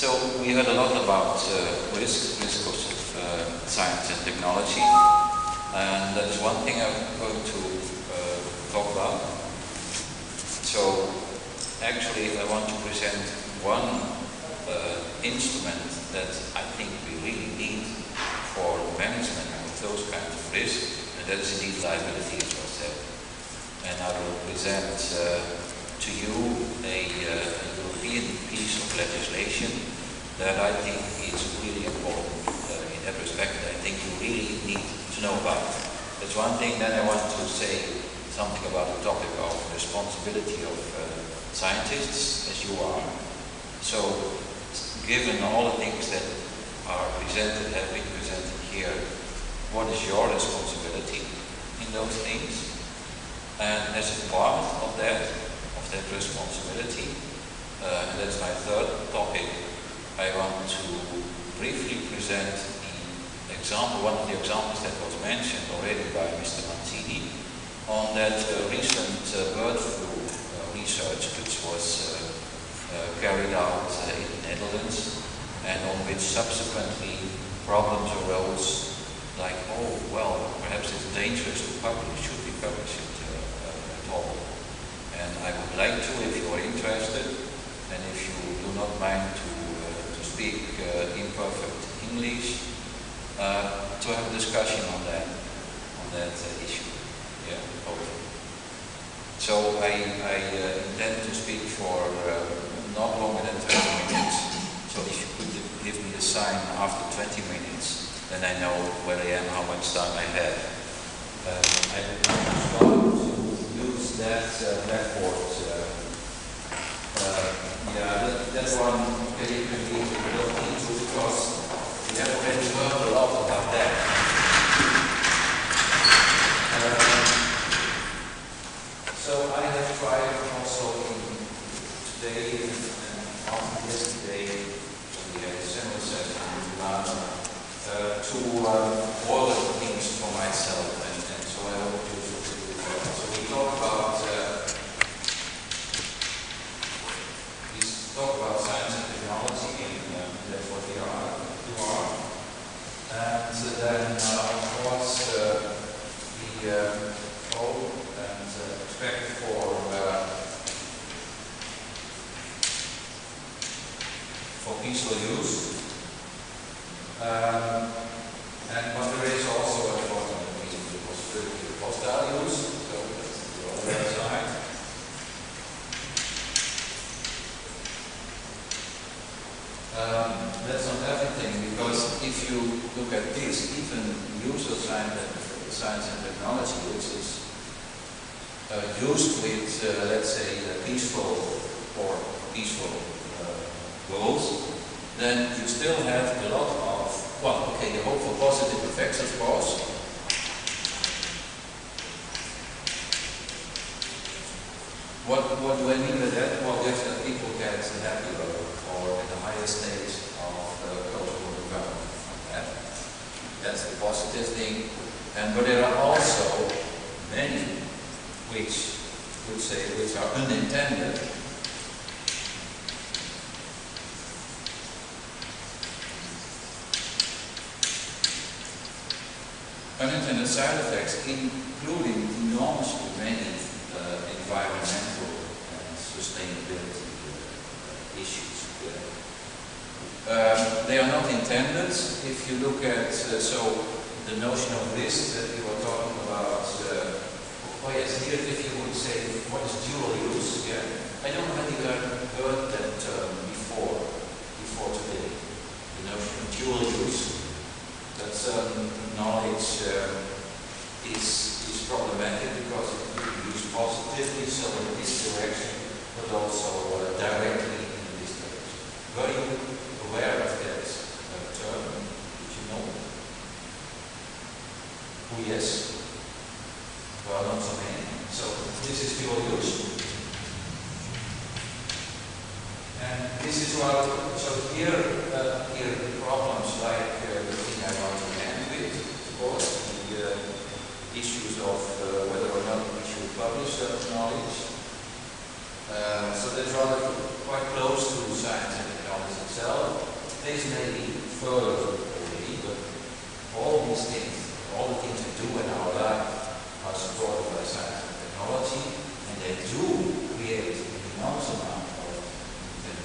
So we heard a lot about risk of science and technology, and that is one thing I'm going to talk about. So actually I want to present one instrument that I think we really need for management of those kinds of risks, and that is indeed liability, as well said. And I will present to you a European piece of legislation that I think is really important in that respect. I think you really need to know about it. That's one thing. Then I want to say something about the topic of responsibility of scientists, as you are. So, given all the things that are presented, have been presented here, what is your responsibility in those things? And as a part of that responsibility, and that's my third topic, I want to briefly present the example, one of the examples that was mentioned already by Mr. Mantini on that recent bird flu research which was carried out in the Netherlands, and on which subsequently problems arose like, oh well, perhaps it's dangerous to publish, should we publish it at all? And I would like to, if you are interested, and if you do not mind to speak imperfect English, to have a discussion on that issue. Yeah, hopefully. So I intend to speak for not longer than 20 minutes. So if you could give me a sign after 20 minutes, then I know where I am, how much time I have. I would like to use that blackboard. That one very quickly we don't need to, because we have already learned a lot about that. So I have tried also today and yesterday we had a similar session in Milano to order things for myself, and so I hope you do that. So we talk about science and technology, and that's what we are. And then of course we hope and expect for peaceful use. But there is also a possibility of hostile use, so that's the other side. That's not everything, because if you look at this, even user science and technology, which is used with, let's say, peaceful goals, then you still have a lot of, well, okay, you hope for positive effects, of course. What do I mean by that? Well, just that people get happier or in the higher stage of cultural development from that. That's the positive thing. But there are also many which are unintended. Unintended side effects, including enormously many environmental and sustainability issues. They are not intended. If you look at so the notion of risk that we were talking about, oh yes, here if you would say what is dual use, yeah, I don't really heard that term before today. The notion of dual use. That certain knowledge is problematic because it could be used positively, so in this direction, but also directly in this direction. Were you aware of that term? Did you know? Oh yes. Well, not so many. So this is dual use. And this is what, so here problems like issues of whether or not we should publish certain knowledge. So that's rather quite close to science and technology. themselves. This may be further away, but all these things, all the things we do in our life are supported by science and technology, and they do create an enormous amount of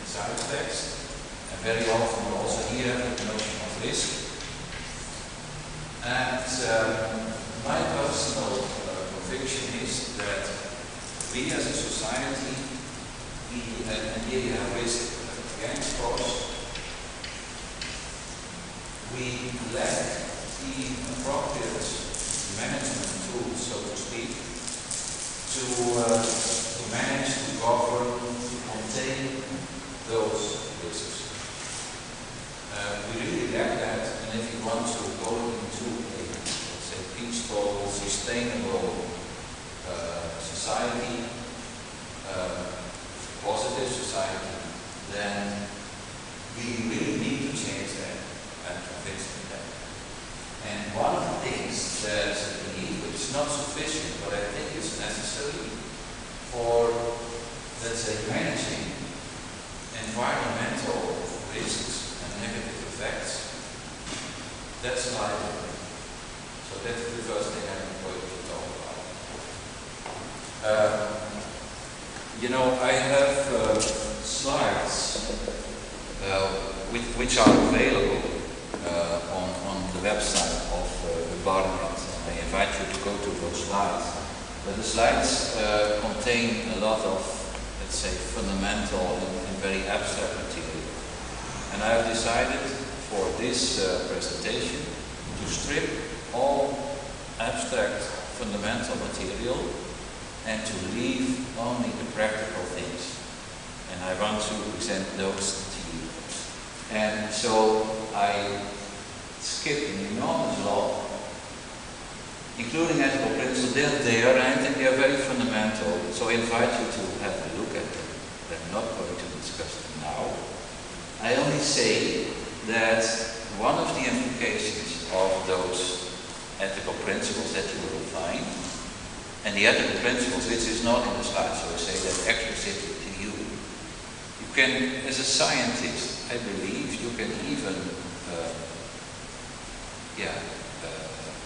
side effects. And very often we also hear the notion of risk. And my personal conviction is that we as a society, and here you have risk against cost, we lack the appropriate management tools, so to speak, to manage, to govern, to contain those risks. We really lack that, and if you want to go into a, let's say, peaceful, sustainable society, positive society, then we really need to change that and convince them that. And one of the things that we need, which is not sufficient, but I think is necessary for, let's say, managing environmental risks and negative effects, that's liability. So that's the first thing I'm going to talk about. You know, I have slides which are available on the website of EUBARnet. I invite you to go to those slides. But the slides contain a lot of, let's say, fundamental and very abstract material. And I have decided for this presentation to strip all abstract fundamental material and to leave only the practical things. And I want to present those to you. And so I skipped an enormous lot, including ethical principles. They're there, and I think they are very fundamental. So I invite you to have a look at them. I'm not going to discuss them now. I only say that one of the implications of those ethical principles that you will find, and the ethical principles, which is not in the slide, so I say that explicitly to you. You can, as a scientist, I believe, you can even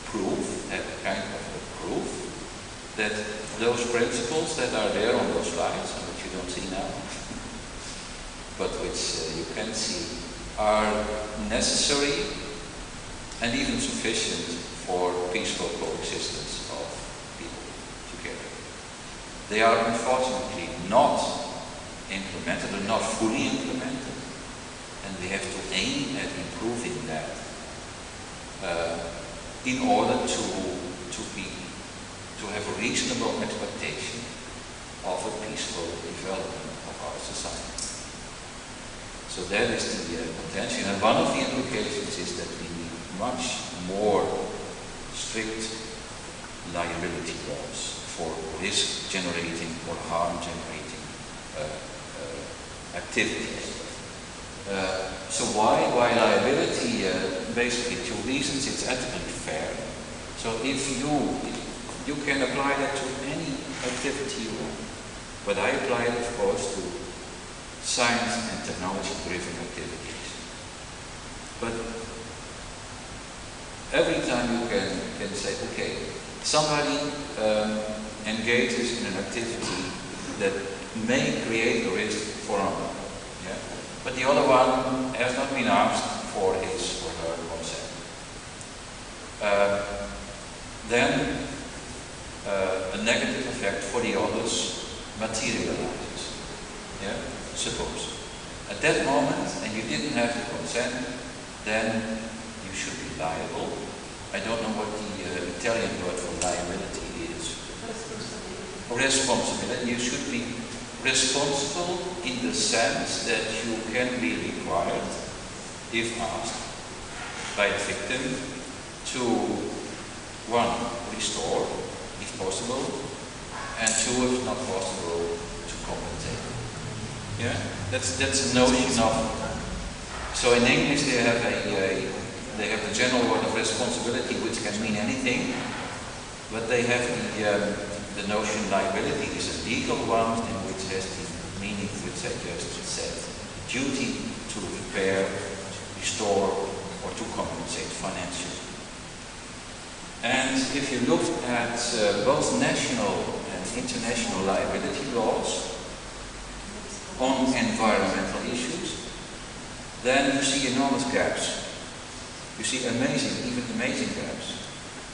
prove, have a kind of a proof, that those principles that are there on those slides, and which you don't see now, but which you can see, are necessary and even sufficient for peaceful coexistence. They are unfortunately not implemented or not fully implemented, and we have to aim at improving that in order to have a reasonable expectation of a peaceful development of our society. So that is the intention, and one of the implications is that we need much more strict liability laws for risk-generating or harm-generating activities. So why liability? Basically, two reasons. It's ethically fair. So if you can apply that to any activity you want, but I apply it, of course, to science and technology-driven activities. But every time you can say, okay, somebody engages in an activity that may create a risk for another, yeah? But the other one has not been asked for his or her consent. Then a negative effect for the others materializes, yeah? Suppose at that moment, and you didn't have the consent, then you should be liable. I don't know what the Italian word for liability is. Responsibility. You should be responsible in the sense that you can be required, if asked by the victim, to one, restore, if possible, and two, if not possible, to compensate. Yeah, that's a notion of. So in English they have They have the general word of responsibility, which can mean anything, but they have the notion liability is a legal one, and which has the meaning which I just said. duty to repair, restore, or to compensate financially. And if you look at both national and international liability laws on environmental issues, then you see enormous gaps. You see amazing, even amazing gaps.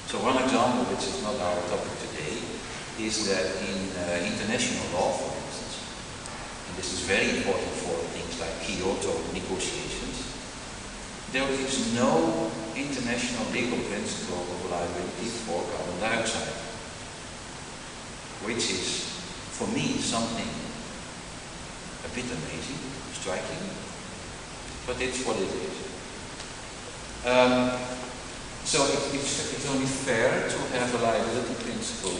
So one example, which is not our topic today, is that in international law, for instance, and this is very important for things like Kyoto negotiations, there is no international legal principle of liability for carbon dioxide, which is, for me, something a bit amazing, striking, but it's what it is. So it's only fair to have a liability principle,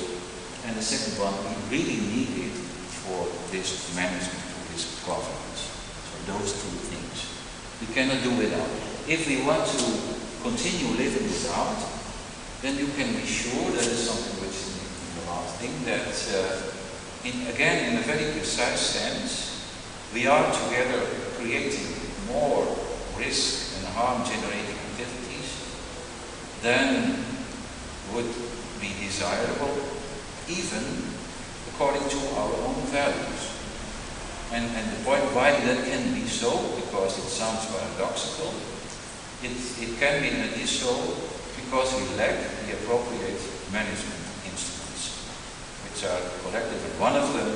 and the second one, we really need it for risk management, for risk governance. So those two things. We cannot do without. If we want to continue living without, then you can be sure that is something which is the last thing, that again, in a very precise sense, we are together creating more risk and harm generating activities than would be desirable, even according to our own values. And the point why that can be so, because it sounds paradoxical, it can be, and it is so, because we lack the appropriate management instruments, which are collective, and one of them,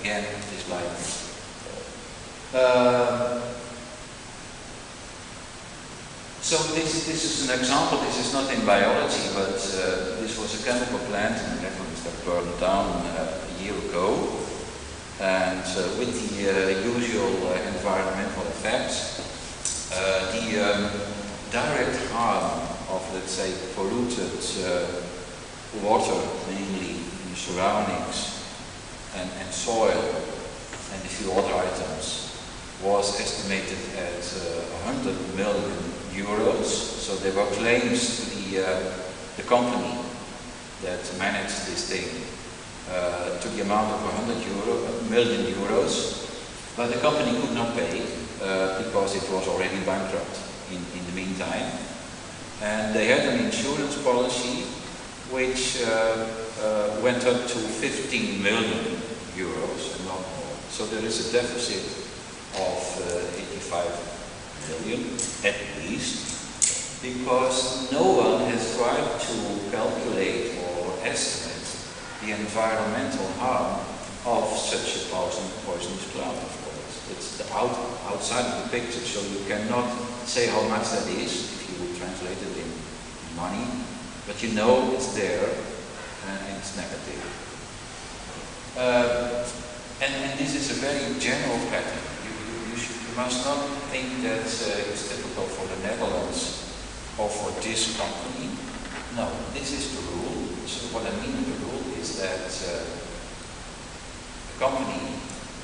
again, is liability. So this is an example. This is not in biology, but this was a chemical plant in the Netherlands that burned down a year ago, and with the usual environmental effects, direct harm of, let's say, polluted water, mainly in the surroundings, and soil, and a few other items, was estimated at 100 million euros. So there were claims to the company that managed this thing to the amount of 100 million euros, but the company could not pay because it was already bankrupt in the meantime, and they had an insurance policy which went up to 15 million euros and not more. So there is a deficit of 85 million at least, because no one has tried to calculate or estimate the environmental harm of such a poisonous cloud. It's outside of the picture, so you cannot say how much that is if you would translate it in money, but you know it's there and it's negative. And this is a very general pattern. You must not think that it's typical for the Netherlands or for this company. No, this is the rule. So what I mean by the rule is that the company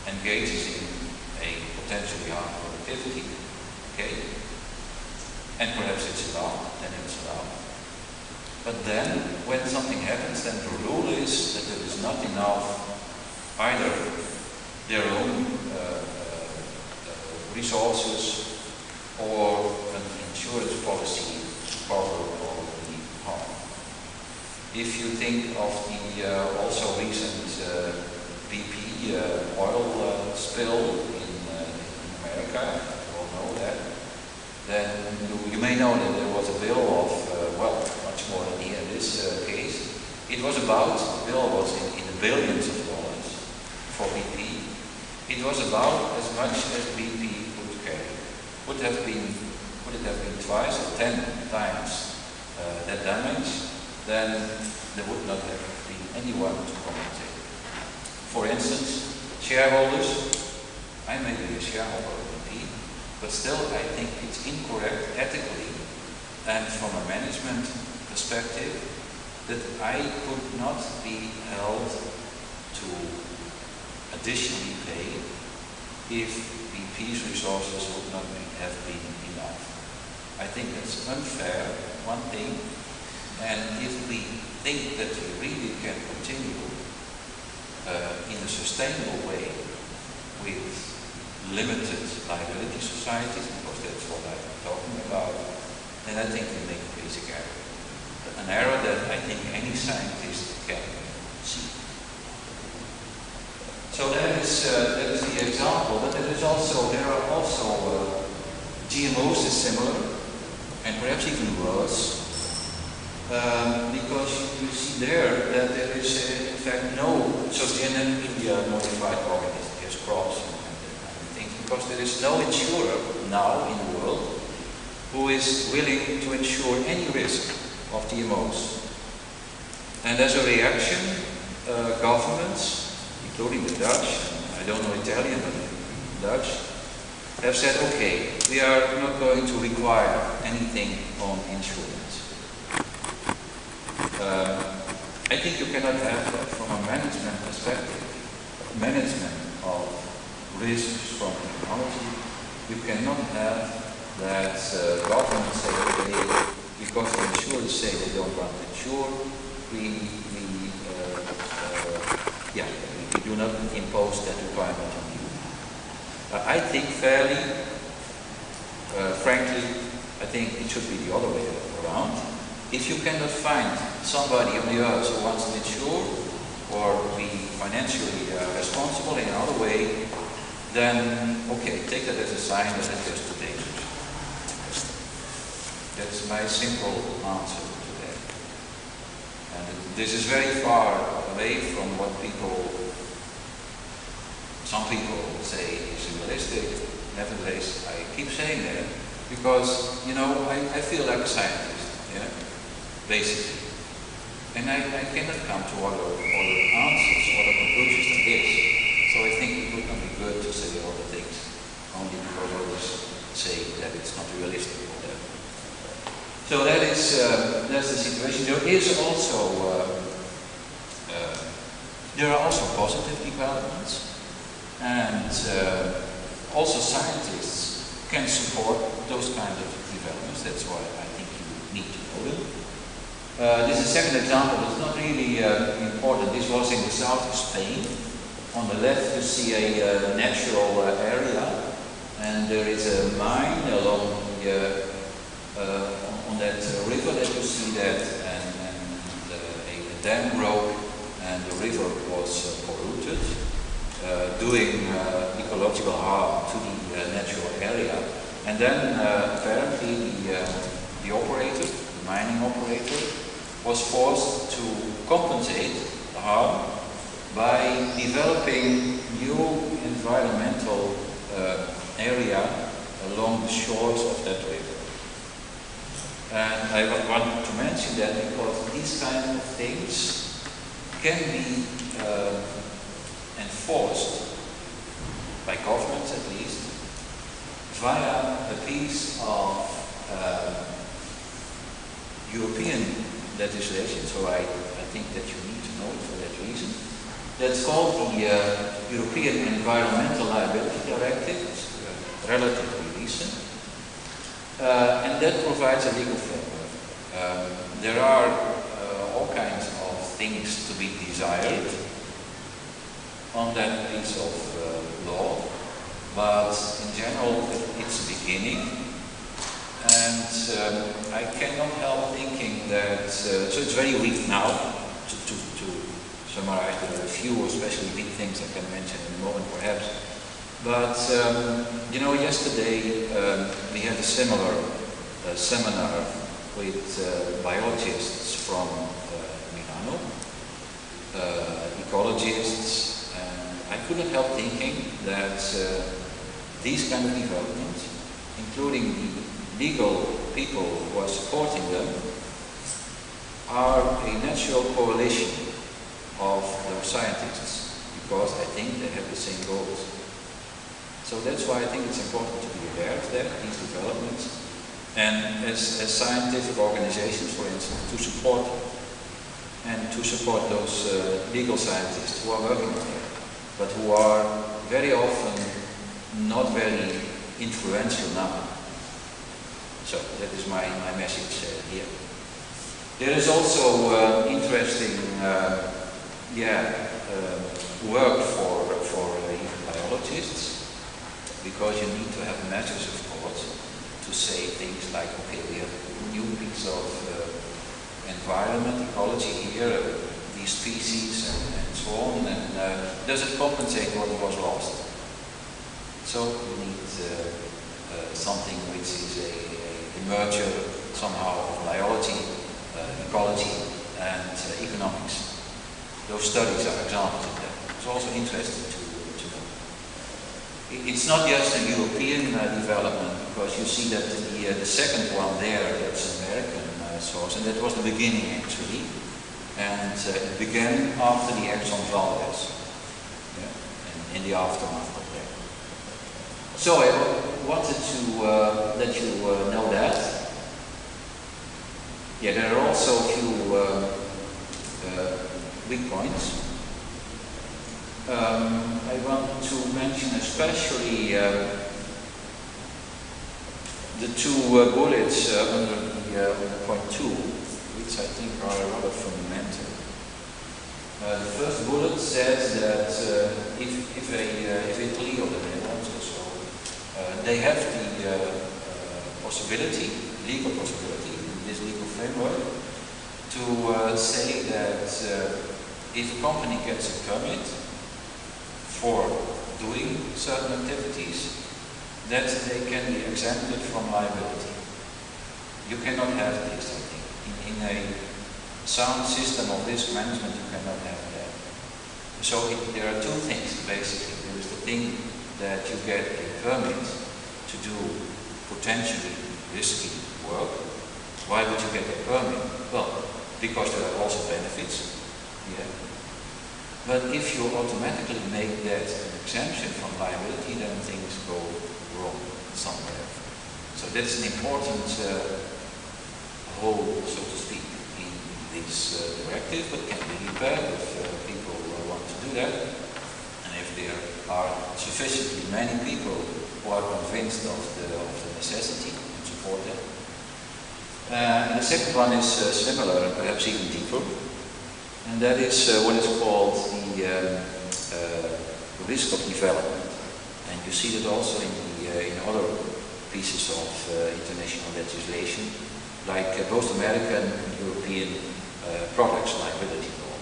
engages in a potentially harmful activity, okay, and perhaps it's allowed, then it's allowed. But then, when something happens, then the rule is that there is not enough either their own resources or an insurance policy to cover all the harm. If you think of the also recent BP oil spill in America, you all know that, then you may know that there was a bill of, well, much more than here in this case. It was about, the bill was in the billions of dollars for BP. It was about as much as BP would carry. Would it have been twice or 10 times that damage, then there would not have been anyone to compensate. For instance, shareholders. I may be a shareholder of BP, but still I think it's incorrect ethically and from a management perspective that I could not be held to additionally pay if BP's resources would not have been enough. I think that's unfair, one thing, and if we think that we really can continue in a sustainable way with limited liability societies, because that's what I'm talking about, then I think we make a basic error. An error that I think any scientist can see. So that is the example, but there is also, there are also GMOs is similar, and perhaps even worse, because you see there that there is in fact no, so in India modified organisms, there's crops and things, because there is no insurer now in the world who is willing to insure any risk of GMOs. And as a reaction, governments, including the Dutch, I don't know Italian, but Dutch, have said, okay, we are not going to require anything on insurance. I think you cannot have that from a management perspective, management of risks from technology, you cannot have that government say, okay, because the insurers say they don't want to insure, we do not impose that requirement on you. I think fairly, frankly, I think it should be the other way around. If you cannot find somebody on the earth who wants to insure or be financially responsible in another way, then okay, take that as a sign that it is too dangerous. That's my simple answer to that. And this is very far away from what people, some people say is realistic. Nevertheless, I keep saying that because, you know, I feel like a scientist, yeah, basically. And I cannot come to other answers, other conclusions than this. So I think it would not be good to say all the things only because others say that it's not realistic. So that is, that's the situation. There is also, there are also positive developments, and also scientists can support those kind of developments. That's why I think you need to know them. This is a second example. It's not really important. This was in the south of Spain. On the left you see a natural area, and there is a mine along the on that river that you see that, and a dam broke and the river was polluted, doing ecological harm to the natural area. And then apparently the operator, the mining operator, was forced to compensate the harm by developing new environmental area along the shores of that river. And I want to mention that because these kind of things can be enforced by governments, at least, via a piece of European legislation. So I think that you need to know it for that reason. That's called the European Environmental Liability Directive. It's relatively recent. And that provides a legal framework. There are all kinds of things to be desired on that piece of law, but in general it's beginning, and I cannot help thinking that, so it's very weak now, to summarize a few especially big things I can mention in a moment perhaps. But, you know, yesterday we had a similar seminar with biologists from Milano, ecologists, and I couldn't help thinking that these kind of developments, including the legal people who are supporting them, are a natural correlation of the scientists, because I think they have the same goals. So that's why I think it's important to be aware of that, these developments, and as scientific organizations, for instance, to support those legal scientists who are working on it, but who are very often not very influential now. So that is my message here. There is also interesting, work for biologists. because you need to have measures, of course, to say things like, okay, we have a new piece of environment, ecology here, these species and so on, and does it compensate what was lost? So we need something which is a merger somehow of biology, ecology and economics. Those studies are examples of that. It's also interesting to know. It's not just a European development, because you see that the second one there, that's American source, and that was the beginning actually, and it began after the Exxon Valdez, yeah, in the aftermath of that. So I wanted to let you know that. Yeah, there are also a few weak points. I want to mention especially the two bullets under the point 2, which I think are rather fundamental. The first bullet says that if Italy or the Netherlands or so, they have the possibility, legal possibility, in this legal framework, to say that if a company gets a permit for doing certain activities, that they can be exempted from liability. You cannot have this, I think. In a sound system of risk management, you cannot have that. So there are two things, basically. There is the thing that you get a permit to do potentially risky work. Why would you get a permit? Well, because there are also benefits. Yeah. But if you automatically make that an exemption from liability, then things go wrong somewhere. So that's an important hole, so to speak, in this directive, but can be repaired if people want to do that. And if there are sufficiently many people who are convinced of the necessity and support that. And the second one is similar and perhaps even deeper. And that is what is called the risk of development. And you see that also in other pieces of international legislation, like both American and European products liability law.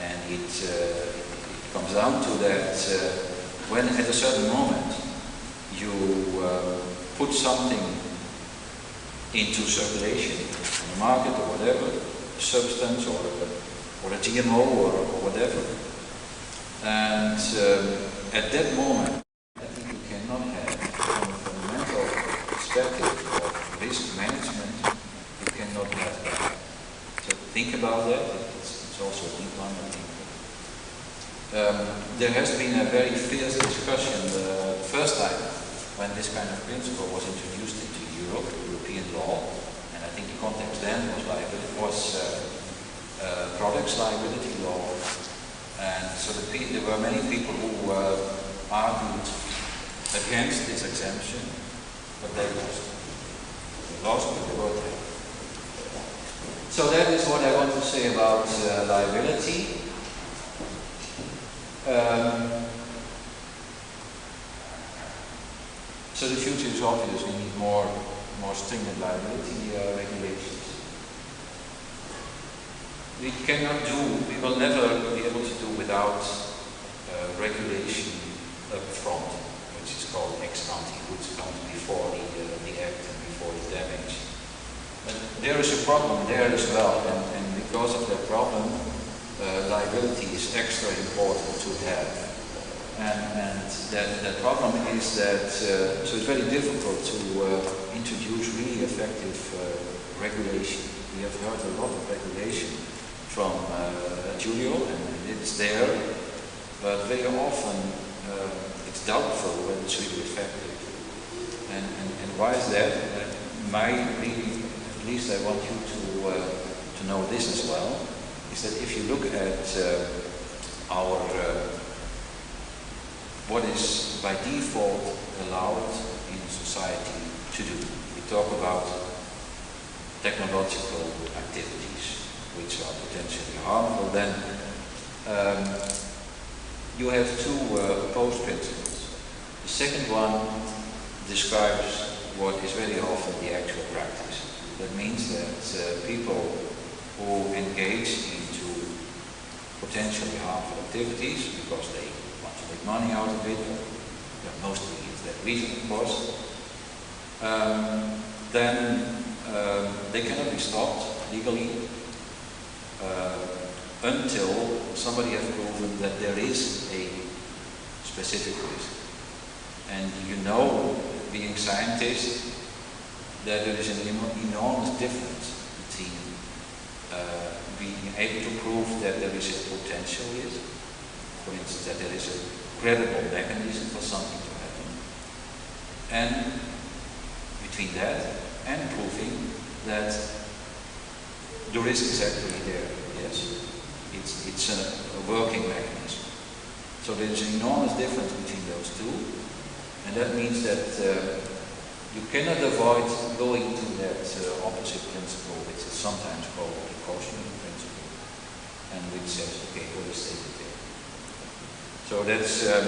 And it comes down to that when at a certain moment you put something into circulation on the market or whatever, substance or a GMO or whatever, and at that moment I think you cannot have, from a fundamental perspective of risk management, you cannot have that. So think about that. It's also a deep one, I think. There has been a very fierce discussion the first time when this kind of principle was introduced into Europe, European law. I think the context then was products liability law, and so there were many people who argued against this exemption, but they lost. They lost, but they were there. So that is what I want to say about liability. So the future is obvious. We need more stringent liability regulations. We will never be able to do without regulation up front, which is called ex ante, which comes before the act and before the damage. But there is a problem there as well, and because of that problem, liability is extra important to have. And that problem is that, so it's very difficult to introduce really effective regulation. We have heard a lot of regulation from Julio, and it's there, but very often it's doubtful whether it's really effective. And why is that? My reading, at least I want you to know this as well, is that if you look at our what is by default allowed in society to do. We talk about technological activities which are potentially harmful. Then you have two opposed principles. The Second one describes what is very often the actual practice. That means that people who engage into potentially harmful activities because they want to make money out of it, or mostly it's that reason, of course, then they cannot be stopped legally until somebody has proven that there is a specific risk. And you know, being scientists, that there is an enormous difference between being able to prove that there is a potential risk, for instance, that there is a credible mechanism for something to happen, and between that and proving that the risk is actually there. Yes, it's a working mechanism. So there is an enormous difference between those two. And that means that you cannot avoid going to that opposite principle, which is sometimes called the precautionary principle, and which says, okay, what is stated there? So that's,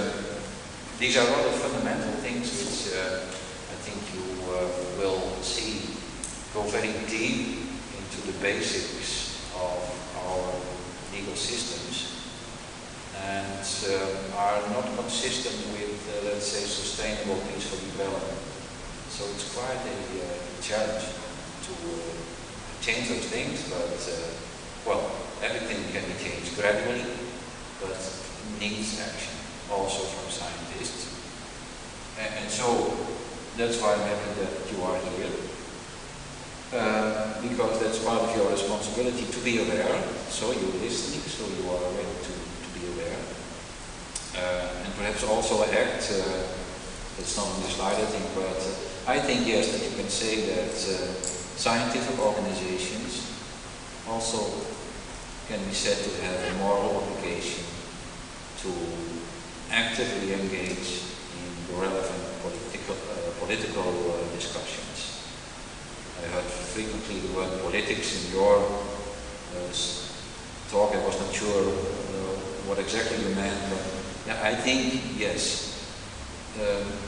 these are rather fundamental things which I think you will see go very deep into the basics of our legal systems, and are not consistent with, let's say, sustainable peaceful development. So it's quite a challenge to change those things, but, well, everything can be changed gradually, but needs action, also from scientists. And so, that's why I'm happy that you are here, because that's part of your responsibility to be aware, so you're listening, so you are ready to be aware, and perhaps also act. It's not on the slide, I think, but I think, yes, that you can say that scientific organizations also can be said to have a moral obligation to actively engage in relevant political discussions. I heard frequently the word politics in your talk. I was not sure what exactly you meant, but yeah, I think, yes,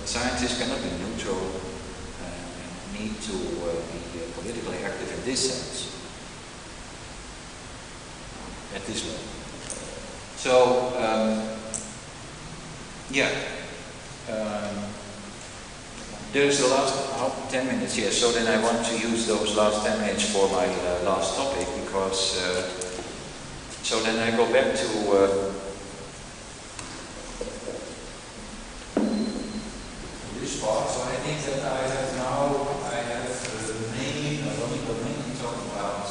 scientists cannot be neutral and need to be politically active in this sense, at this level. So, yeah, there's the last 10 minutes here, so then I want to use those last 10 minutes for my last topic, because so then I go back to this part. So I think that I have mainly, not only but mainly talked about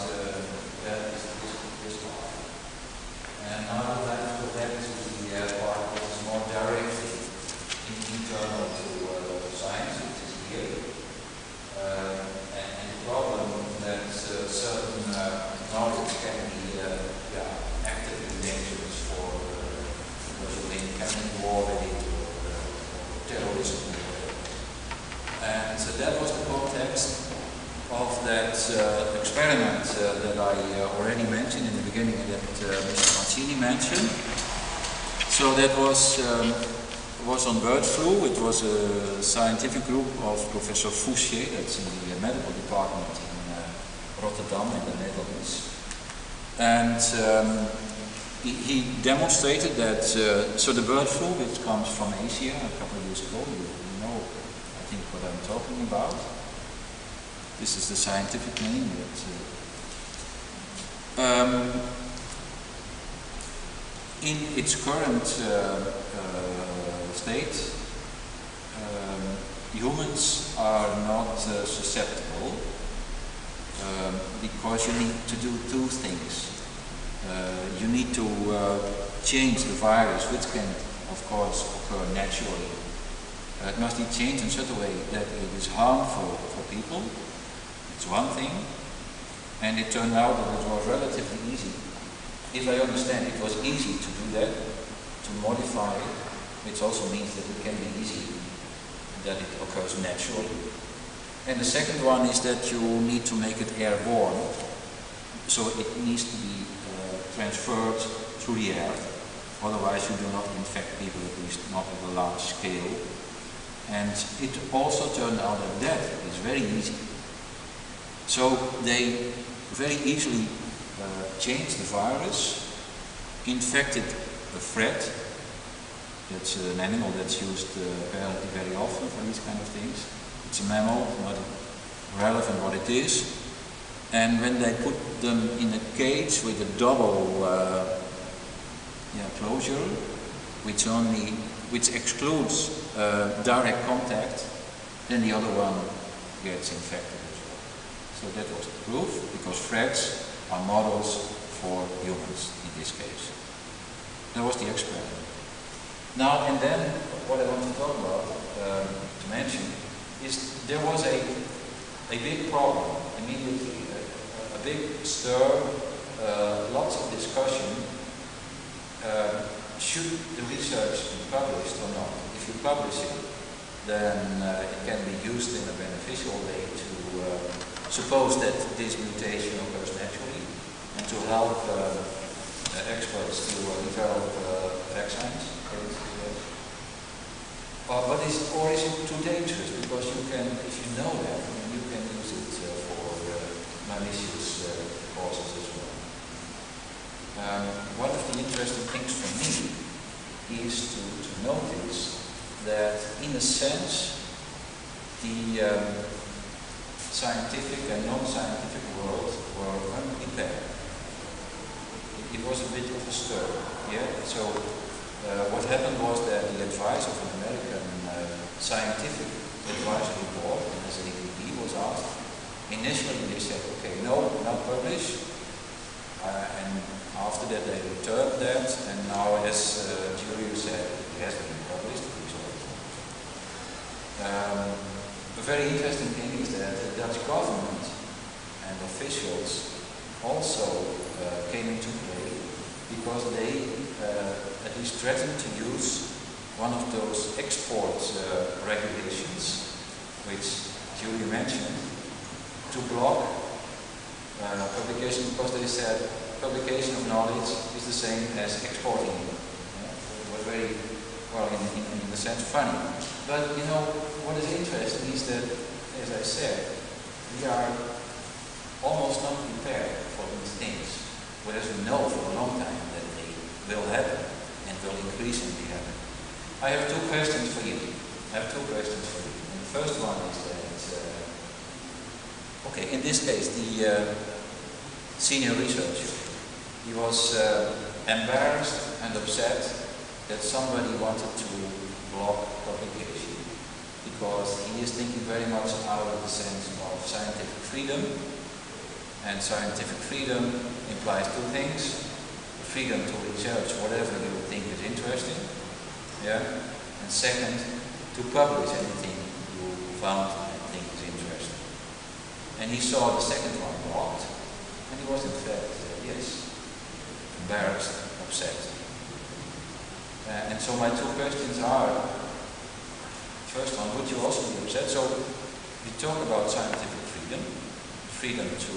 this part. And now I would like to go back to the part that is more directly internal to science, which is here. And the problem that certain knowledge can be dangerous for in chemical war or terrorism. And so that was the context of that experiment that I already mentioned in the beginning, that Mr. Mantini mentioned. So that was on bird flu. It was a scientific group of Professor Fouchier, that's in the medical department in Rotterdam in the Netherlands. And he demonstrated that, so the bird flu, which comes from Asia a couple of years ago, you know, I think, what I'm talking about. This is the scientific name. But, in its current state, humans are not susceptible. Because you need to do two things. You need to change the virus, which can, of course, occur naturally. It must be changed in such a way that it is harmful for people. It's one thing. And it turned out that it was relatively easy. If I understand, it was easy to do that, to modify it, which also means that it can be easy, that it occurs naturally. And the second one is that you need to make it airborne, so it needs to be transferred through the air. Otherwise you do not infect people, at least not at a large scale. And it also turned out that that is very easy. So they very easily changed the virus, infected a thread. That's an animal that's used apparently very often for these kind of things. It's a mammal, not relevant what it is. And when they put them in a cage with a double closure, which excludes direct contact, then the other one gets infected as well. So that was the proof, because threads are models for humans in this case. That was the experiment. Now and then, what I want to talk about, to mention, is there was a big problem immediately, a big stir, lots of discussion. Should the research be published or not? If you publish it, then it can be used in a beneficial way to suppose that this mutation occurs naturally, and to help experts to develop vaccines. But is it too dangerous? Because you can, if you know that, I mean, you can use it for malicious causes as well. One of the interesting things for me is to notice that, in a sense, the scientific and non-scientific world were unprepared. It was a bit of a stir, yeah? So what happened was that the advice of an American scientific advisory board, SABB, was asked. Initially they said, okay, no, not publish. And after that they returned that, and now, as Julio said, it has been published. A very interesting thing is that the Dutch government and officials also came into play, because they at least threatened to use one of those export regulations, which Julio mentioned, to block publication, because they said publication of knowledge is the same as exporting it. It was very, well, in a sense, funny. But you know, what is interesting is that, as I said, we are almost not prepared for these things, whereas we know for a long time that they will happen and will increasingly happen. I have two questions for you. And the first one is that, okay, in this case, the senior researcher, he was embarrassed and upset that somebody wanted to block publication, because he is thinking very much out of the sense of scientific freedom, and scientific freedom implies two things: the freedom to research whatever you think is interesting, yeah, and second, to publish anything you found. And he saw the second one blocked, and he was in fact, yes, embarrassed, upset. And so my two questions are, first one, would you also be upset? So we talk about scientific freedom, freedom to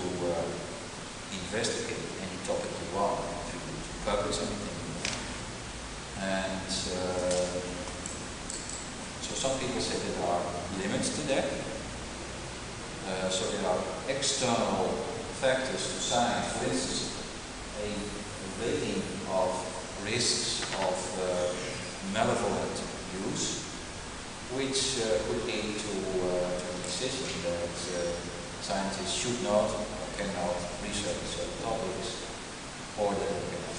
investigate any topic you want, freedom to publish anything you want. And so some people say there are limits to that. So there are external factors to science, for instance, a weighting of risks of malevolent use, which could lead to a decision that scientists should not or cannot research topics, or that they cannot